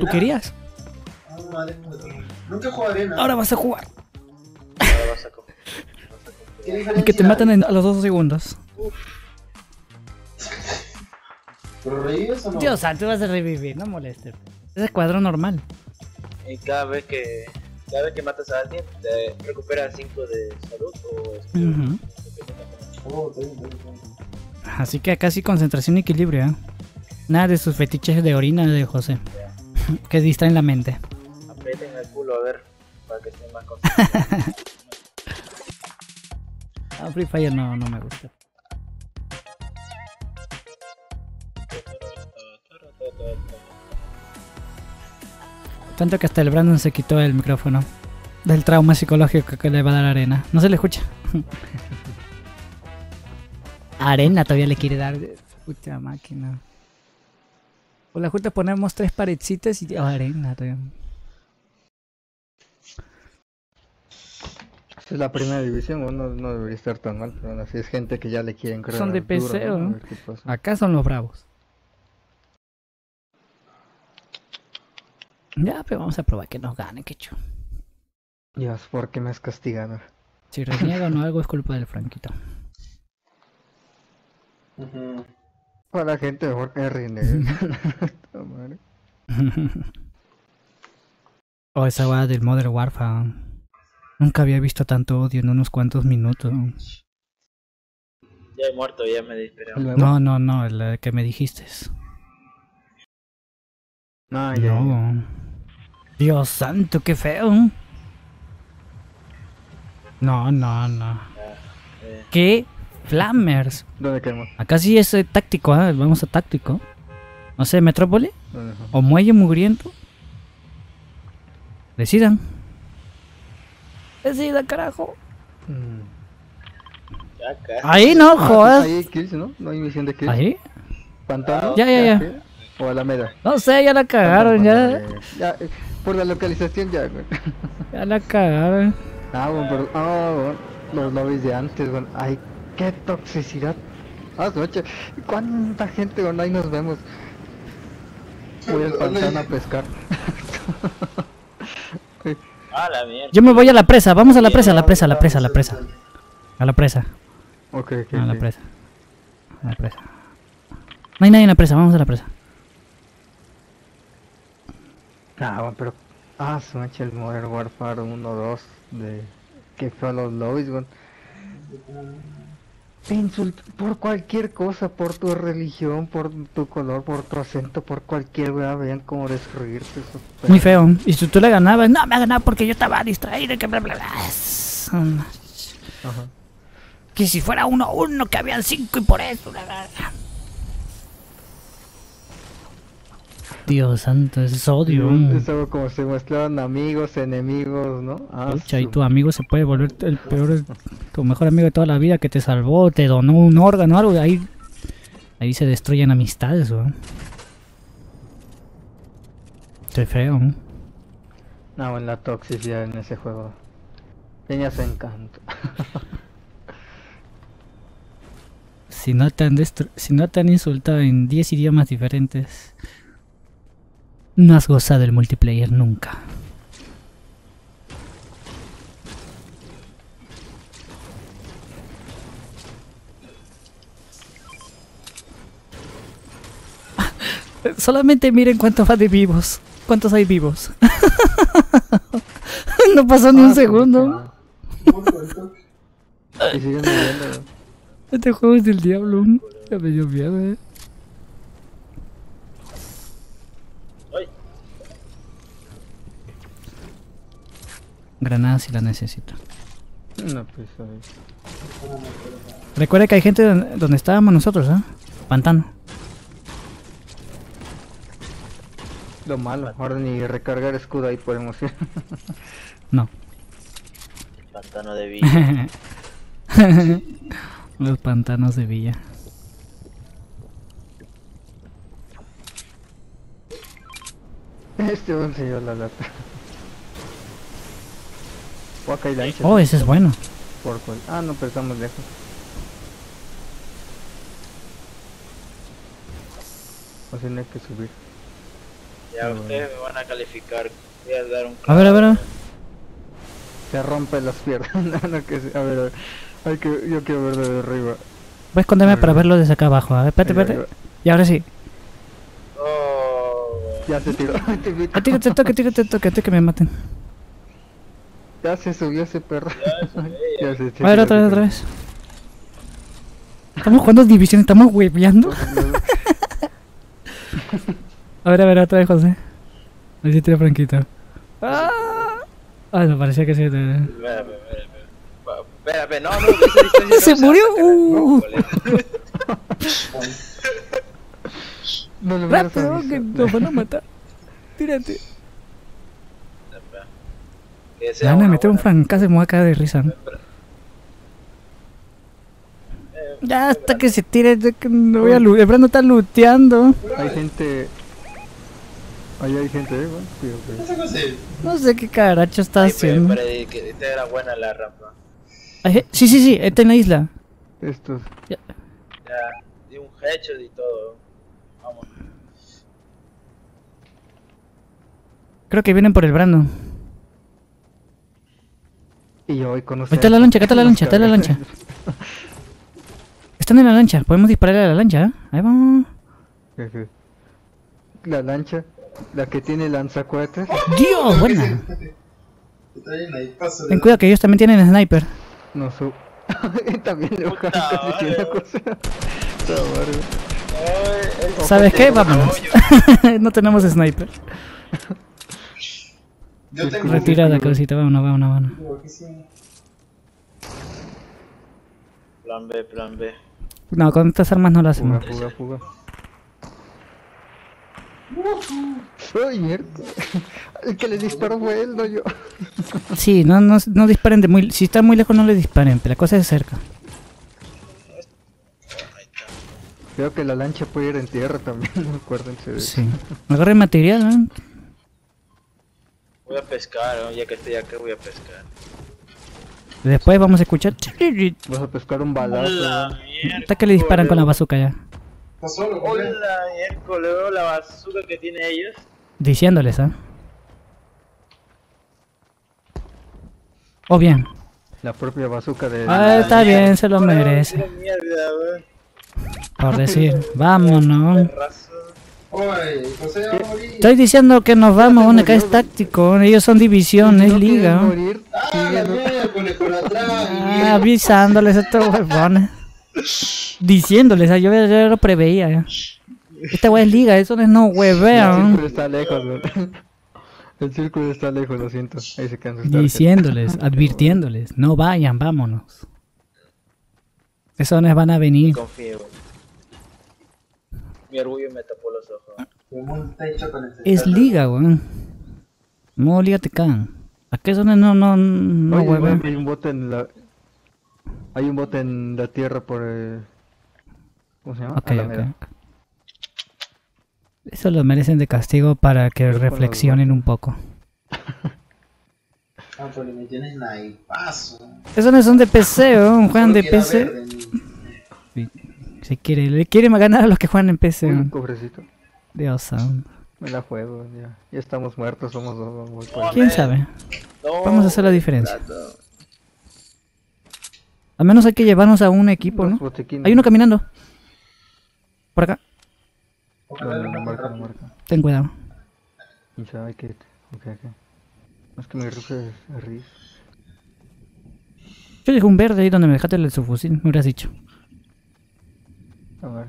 ¿Tú querías? No, nunca jugué arena. Ahora vas a jugar. Ahora vas a coger. Y que te matan a los 2 segundos. ¿Pero revives o no? Dios santo, vas a revivir, no molestes. Es el cuadro normal. Y cada vez que matas a alguien, te recuperas 5 de salud o escudo. Oh, bien. Así que acá sí concentración y equilibrio, ¿eh? Nada de sus fetiches de orina de José. Yeah. Que distraen la mente. Aprieten el culo, a ver, para que estén más concentrados. No, Free Fire no me gusta. Tanto que hasta el Brandon se quitó el micrófono. Del trauma psicológico que le va a dar arena. No se le escucha. Arena todavía le quiere dar. Puta máquina. Por la junta ponemos 3 paredcitas y... Oh, arena todavía. Es la primera división, no debería estar tan mal, pero así es gente que ya le quieren creer. Son de PC, duro, ¿no? Acá son los bravos. Ya, pero vamos a probar que nos gane, quecho. Dios, ¿por qué me has castigado? Si reniega o no algo es culpa del Franquito. Para la gente mejor que reniega. Oh, esa va del Modern Warfare. Nunca había visto tanto odio en unos cuantos minutos. Ya he muerto, ya me dispararon. No, el que me dijiste. No, ya. No. Dios santo, qué feo. No. ¿Qué? Flammers. ¿Dónde queremos? Acá sí es táctico, ¿eh? Vamos a táctico. No sé, Metrópole. O Muelle Mugriento. Decidan. Decida, carajo. Ahí no, joder. Ahí hay kills, ¿no? No hay misión de kills. Ahí. Pantano. Ya. O Alameda. No sé, ya la cagaron, ya. Por la localización, ya, güey. Ya la cagaron. Ah, bueno, pero. Ah, bueno. Los lobbies de antes, güey. Ay, qué toxicidad. Ah, noche. ¿Cuánta gente, güey? Ahí nos vemos. Voy al pantano a pescar. Ah, la mierda. Yo me voy a la presa, vamos a la presa, a la presa. A la presa. Ok. A la presa. No hay nadie en la presa, vamos a la presa. Ah, pero... Ah, se me echa el Modern Warfare 1, 2 de... Que fue a los lobbies, güey. Te insultan por cualquier cosa, por tu religión, por tu color, por tu acento, por cualquier weá, vean cómo destruirte eso. Muy feo. Y si tú le ganabas, no, me ha ganado porque yo estaba distraído y que bla bla bla. Ajá. Que si fuera 1-1, que habían 5 y por eso, bla bla bla. Dios santo, eso es odio. Es algo como se mezclaron amigos, enemigos, ¿no? Pucha, y tu amigo se puede volver el peor, tu mejor amigo de toda la vida que te salvó, te donó un órgano, algo. Ahí se destruyen amistades, ¿no? Qué feo, ¿no? No, bueno, la toxicidad en ese juego. Tenía su encanto. Si no te han insultado en 10 idiomas diferentes. No has gozado el multiplayer nunca. Solamente miren cuántos hay vivos. ¿Cuántos hay vivos? No pasó ni un segundo. Este juego es del diablo. Ya me dio miedo, eh. Granada si la necesito. No, pues, recuerda que hay gente donde estábamos nosotros, ¿eh? Pantano. Lo malo, ahora ni recargar escudo ahí podemos ir. No. El pantano de Villa. Los pantanos de Villa. Este buen señor la lata. Oh, ese es bueno. Ah, no, pero estamos lejos. O sea, no hay que subir. Ya ustedes me van a calificar. Voy a dar un clavo. A ver. Se rompe las piernas. A ver. Hay que, yo quiero ver desde arriba. Voy a esconderme para verlo desde acá abajo. A ver, espérate. Y ahora sí. Ya se tiró. Tírate, que me maten. Ya se subió ese perro. Ya se tiró. A ver, otra vez. Estamos jugando divisiones, estamos hueveando. A ver, otra vez, José. Ahí se tira Franquito. Ah, no, parecía que sí. Espera, no. ¿Se murió? No, rápido, que nos van a matar. Tírate. Me van a meter un francazo y me voy a caer de risa. Ya hasta que se tire, no voy a lootear. El Brando está looteando. Ahí hay gente, güey. No sé qué caracho está haciendo. Que esta era buena la rampa. Sí, está en la isla. Estos. Ya, di un headshot y todo. Vamos. Creo que vienen por el Brando. Y yo voy con ustedes. Está la lancha. Están en la lancha, podemos dispararle a la lancha, ¿eh? Ahí vamos. La lancha, la que tiene lanzacohetes. ¡Dios, buena! Ten cuidado que ellos también tienen sniper. No, su... también le bajaron casi 100 cosas. ¿Sabes qué? Vámonos. No tenemos sniper. Retira la cosita, vámonos. Plan B. No, con estas armas no lo hacemos. Fuga. Soy mierda. El que le disparó fue él, no yo. Sí, no disparen de muy... Si están muy lejos no le disparen, pero la cosa es cerca. Creo que la lancha puede ir en tierra también, acuérdense de eso. Sí. Agarre material, ¿no? Voy a pescar, ¿no? Ya que estoy acá voy a pescar. Después vamos a escuchar. Vas a pescar un balazo. Hasta que le disparan con la bazooka ya. Hola, miércoles, veo la bazooka que tiene ellos. Diciéndoles, ¿ah? O bien. La propia bazooka de. Ah, está bien, se lo merece. Por decir, vámonos. Estoy diciendo que nos vamos, una que es táctico, ellos son división, es liga. Avisándoles a estos huevones. Diciéndoles, yo ya lo preveía. Esta wea es liga, eso no es no huevea. El círculo está lejos, ¿no? El círculo está lejos, lo siento. Ahí se cansa. Diciéndoles, advirtiéndoles, no vayan, vámonos. Esos no van a venir. Confío. Mi orgullo me tapó los ojos. Es liga, weón. No, liga te cagan. ¿A qué zona no hueven? Hay un bote en la tierra por el... ¿Cómo se llama? Ok. Eso lo merecen de castigo para que reflexionen un poco. Ah, porque me tienes ahí, paso. Esos no son de PC, ¿no? Juegan de PC. Le quiere ganar a los que juegan en PC. Un cobrecito. Dios santo. Me la juego, ya estamos muertos, somos dos. ¿Quién sabe? Vamos a hacer la diferencia. Al menos hay que llevarnos a un equipo, ¿no? Hay uno caminando. Por acá. No marca. Ten cuidado. ¿Quién sabe qué? Okay. Es que me ruge el riff. Yo dejé un verde ahí donde me dejaste el subfusil, me hubieras dicho. A ver.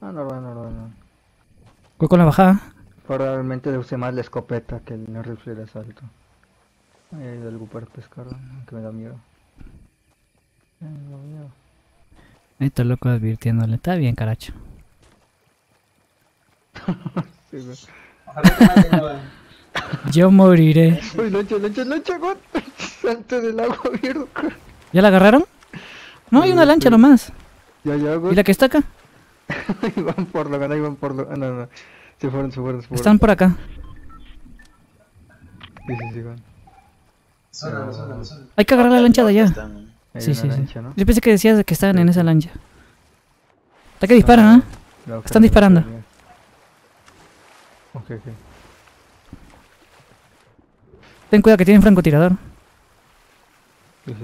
No. Voy con la bajada. Probablemente le usé más la escopeta que el rifle de asalto. Hay algo para pescar, que me da miedo. Esto loco advirtiéndole. Está bien, caracho. Sí, yo moriré. Uy, lancha, güey. Salte del agua, mierda. ¿Ya la agarraron? No, hay una lancha nomás. Ya, güey. ¿Y la que está acá? Ahí van por lo... No. Se fueron. Están por acá. Sí, van. Suena. Hay que agarrar la lancha de allá. Sí. ¿No? Yo pensé que decías que estaban en esa lancha. Hasta que disparan, ¿eh? Están disparando. Ok. Ten cuidado que tienen francotirador. Sí.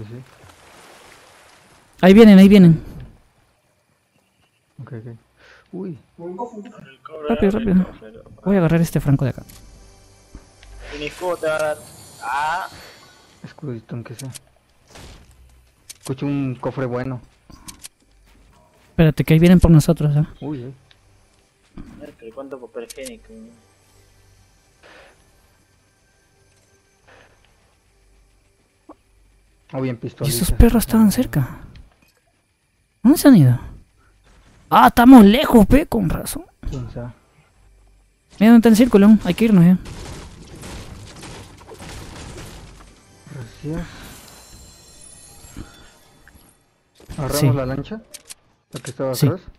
Ahí vienen. Ok. Uy. Rápido. Voy a agarrar este franco de acá. Tiene escudo, te va a dar. Ah. Escudito, aunque sea. Escucho un cofre bueno. Espérate, que ahí vienen por nosotros, ¿eh? Uy, ¿cuánto papel higiénico? Oh, bien pistola. ¿Y esos perros estaban cerca? ¿Dónde se han ido? Ah, estamos lejos, pe, con razón. ¿Quién sabe? Mira dónde está el círculo, hay que irnos, ¿eh? Gracias. ¿Agarramos la lancha? ¿La que estaba atrás? Sí.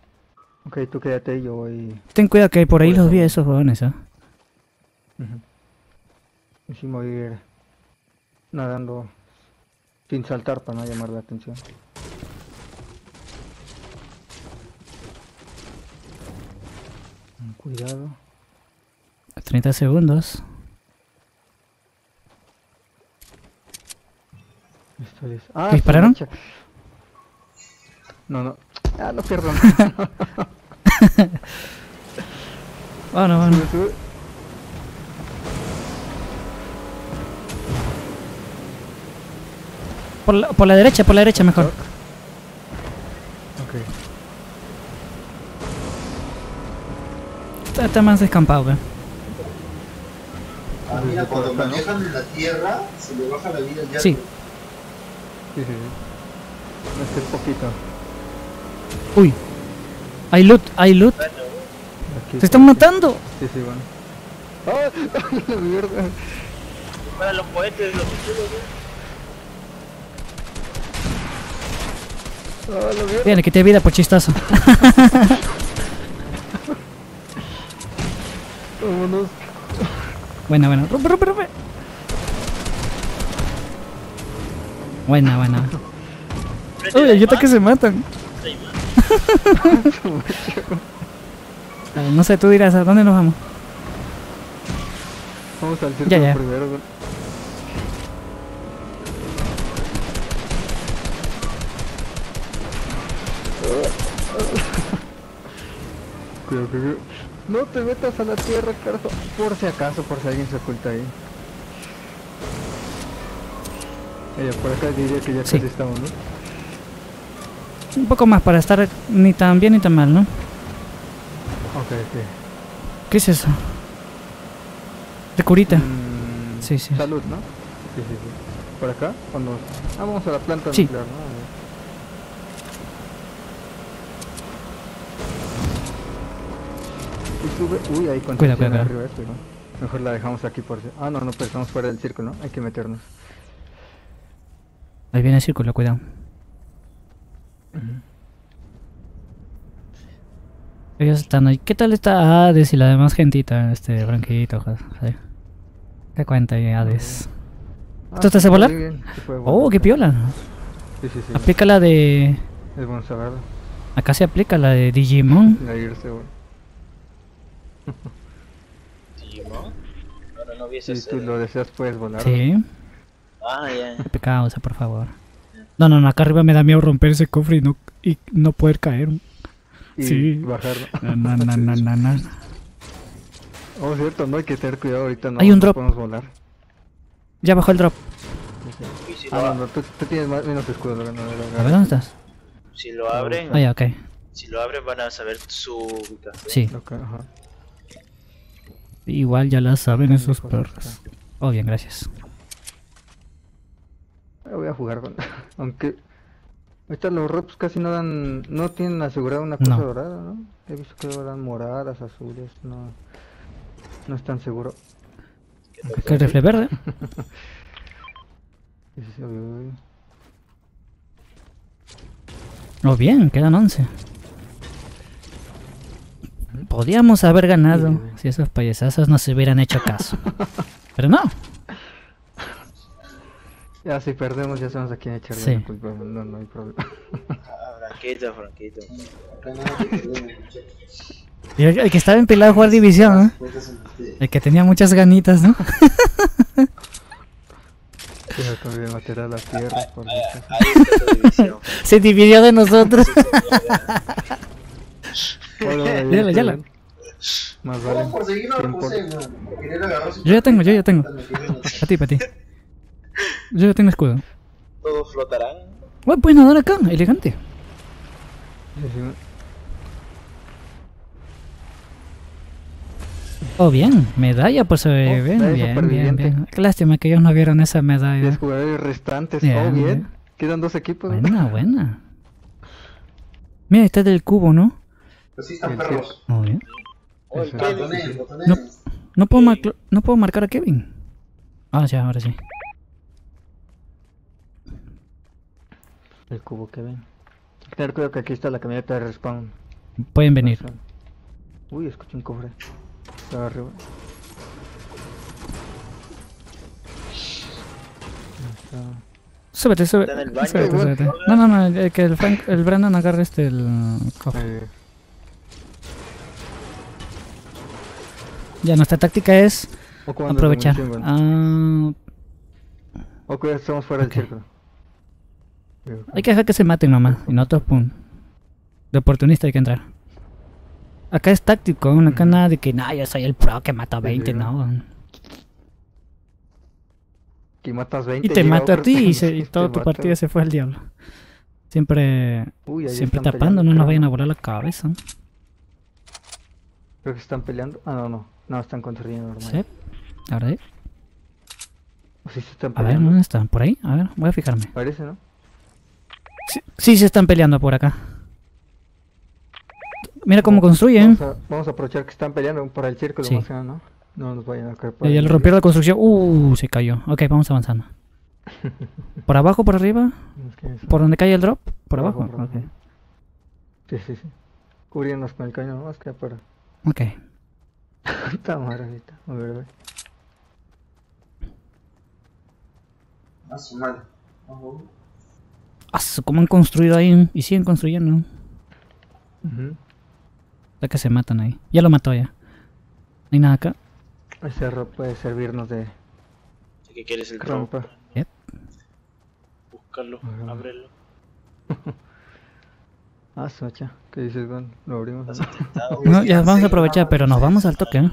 Ok, tú quédate y yo voy... Ten cuidado que por ahí los vi a esos jóvenes, ¿eh? Encima voy a ir nadando sin saltar para no llamar la atención. Ten cuidado. 30 segundos. Esto es... ¡Ah! ¿Te dispararon? No. Ah, lo pierdo. Bueno. Sube. Por la derecha mejor. Ok. Está más descampado, ¿ve? Ah, mira, cuando manejan en la tierra, se le baja la vida ya. Sí. No es que es poquito. Uy, hay loot. Aquí, ¡se están matando! Sí, bueno. ¡Ay, la mierda! Para los cohetes, los chulos, ¿no? Mira, le quité vida por chistazo. Vámonos. Buena. Rompe. Buena. Uy, hay ataques que se matan. No sé, tú dirás, ¿a dónde nos vamos? Vamos al círculo ya. Primero. Cuidado. No te metas a la tierra, carajo. Por si alguien se oculta ahí. Por acá diría que ya casi estamos, ¿no? Un poco más para estar ni tan bien ni tan mal, ¿no? Ok. ¿Qué es eso? De curita. Sí. Salud, ¿no? Sí. ¿Por acá? Vamos a la planta nuclear, ¿no? Y sube. Uy, ahí cuando cuidado. Arriba, pero mejor la dejamos aquí por... Ah, no, pero estamos fuera del círculo, ¿no? Hay que meternos. Ahí viene el círculo, cuidado. Ellos están ahí. ¿Qué tal está Hades y la demás gentita? Branquito, ¿sí? ¿Qué cuenta ahí, Hades? ¿Esto te hace volar? Oh, qué piola. Sí. Aplica la de... Es bueno saberlo. Acá se aplica la de Digimon. ¿Digimon? Ahora no hubiese... Si tú lo deseas puedes volar. Sí. Ah, ya. Qué pecado, por favor. No, acá arriba me da miedo romper ese cofre y no poder caer. Y bajarlo. No. Oh, cierto, no hay que tener cuidado ahorita, no. Hay un drop. Podemos volar. Ya bajó el drop. Sí. No, tú tienes menos escudo. No. A ver, ¿dónde estás? Si lo abren... Ah, ya, ok. Si lo abren van a saber su ubicación. Sí. Okay, ajá. Igual ya la saben esos perros. Oh, bien, gracias. Voy a jugar con... Aunque... Ahorita los robs casi no dan... No tienen asegurada una cosa dorada, ¿no? He visto que dan moradas, azules... No es tan seguro. ¿Qué es rifle verde? Oh, bien, quedan 11. Podíamos haber ganado si esos payasazos nos hubieran hecho caso. Pero no. Ya si perdemos ya estamos aquí en echarle la culpa, no hay problema. Franquito. El que estaba empelado a jugar división, ¿no? El que tenía muchas ganitas, ¿no? Yo también maté a la tierra por división. Se dividió de nosotros. Yala, yala. Más vale. Yo ya tengo. A ti. Yo ya tengo escudo. Todos flotarán. Bueno, puedes nadar acá, elegante. Oh, bien, medalla, pues bien. Qué lástima que ellos no vieron esa medalla. 10 jugadores restantes, yeah, oh, bien. Quedan 2 equipos. Buena. Mira, está del cubo, ¿no? Pues sí, están perros. Muy bien. Oh, no, no puedo marcar a Kevin. Ah, ya, ahora sí. El cubo, Kevin. Tener cuidado que aquí está la camioneta de respawn. Pueden venir. Uy, escuché un cofre. Está arriba. Súbete. No, que el Brandon agarre el cofre. Ya, nuestra táctica es aprovechar. Ok, estamos fuera del círculo. Hay que dejar que se maten, mamá. Y nosotros, pum. De oportunista hay que entrar. Acá es táctico, acá nada de que no, yo soy el pro que mata a 20, no. Que matas 20 y te mata a ti y toda tu partida se fue al diablo. Siempre tapando, no nos vayan a volar la cabeza. Creo que están peleando. Ah, no, están construyendo normal. Sí, la verdad. Sí, se están peleando. A ver, ¿dónde están? ¿Por ahí? A ver, voy a fijarme. Parece, ¿no? Sí, se están peleando por acá. Mira cómo construyen. Vamos a aprovechar que están peleando por el círculo, sí. ¿No? No nos vayan a caer por ahí. Ya le rompieron la construcción. Se cayó. Ok, vamos avanzando. ¿Por abajo, por arriba? ¿Por donde cae el drop? ¿Por abajo? Okay. Sí. Cubriéndonos con el cañón, más que para... Ok. Está maravita. A ver. Como han construido ahí y siguen construyendo. Hasta que se matan ahí. Ya lo mató ya. No hay nada acá. El cerro puede servirnos de... ¿Qué quieres el trampa? Búscalo, ábrelo. Sacha, ¿qué dices, Juan? Lo abrimos. No, ya vamos a aprovechar, pero nos vamos al toque, ¿eh?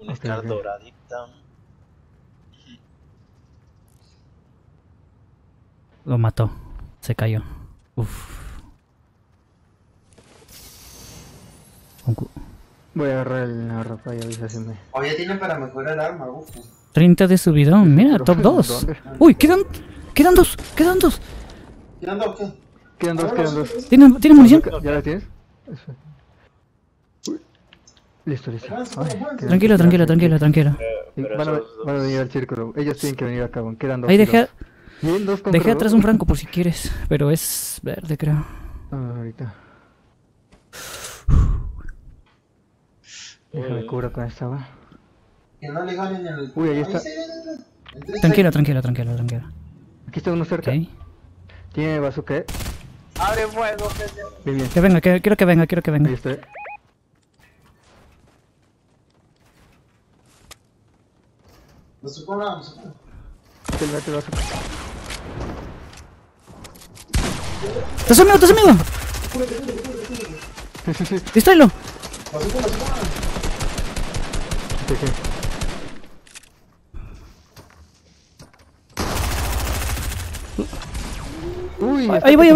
Una escar doradita. Lo mató. Se cayó. Voy a agarrar la ropa y avísame. Ya tienen para mejorar el arma, 30 de subidón, mira, top 2. Uy, quedan dos. Quedan dos. ¿Tienes munición? ¿Ya la tienes? Listo. Tranquilo. Van a venir al círculo. Ellos tienen que venir acá, quedan 2. Ahí dejé atrás un franco por si quieres, pero es verde, creo. Ahorita. Déjame cubrir con esta, va. Que no le ganen el... Uy, ahí está. Tranquilo. Aquí está uno cerca. Okay. Tiene bazooka. Abre fuego, gente. Bien. Quiero que venga. Ahí estoy. No se ponga. ¡Estás amigo! Sí. ¡Distóylo! Uy, ahí voy.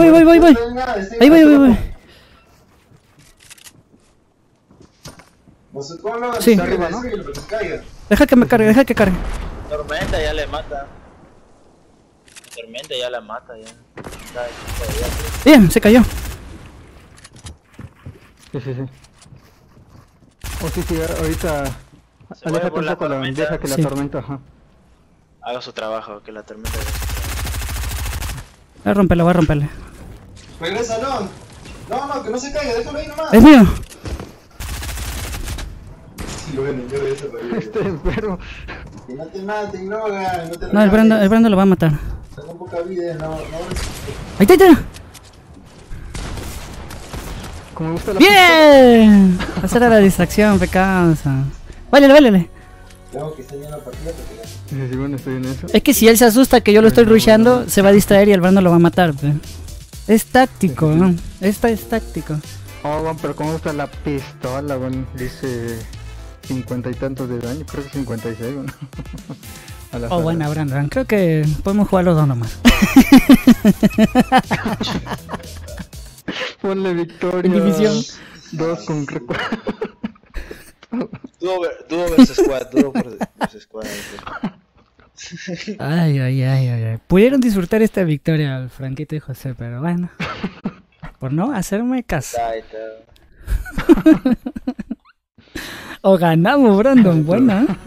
Sí. Arriba, ¿no? Deja que cargue. Tormenta ya le mata. La tormenta ya la mata. Bien, se cayó. Sí. Sí, ahorita... Aléjate un poco la bandeja que la tormenta, ajá. Haga su trabajo, que la tormenta... Voy a romperle. ¡Regrésalo! No, que no se caiga, déjalo ahí nomás. ¡Es mío! Estoy enfermo. Que no te maten, no te maten. No, el Brando lo va a matar. Tengo poca vida, no... Ahí está. Como me gusta la ¡bien! Hacer la distracción, pecado. Válele, válele. Tengo que estar en la partida porque... bueno, estoy en eso. Es que si él se asusta que yo lo estoy rusheando, se va a distraer y el Brando lo va a matar, pe. Es táctico, ¿no? Esta es táctico. Oh, bueno, pero ¿cómo está la pistola, bueno? Dice 50 y tantos de daño, creo que 56, bueno. Oh, buena, Brandon. Creo que podemos jugar los dos nomás. Ponle victoria. División. Dos con recuerdo. Dudo versus squad, dudo versus squad. Ay, ay, ay, ay. Pudieron disfrutar esta victoria al Franquito y José, pero bueno. Por no hacerme caso. O ganamos, Brandon. Buena.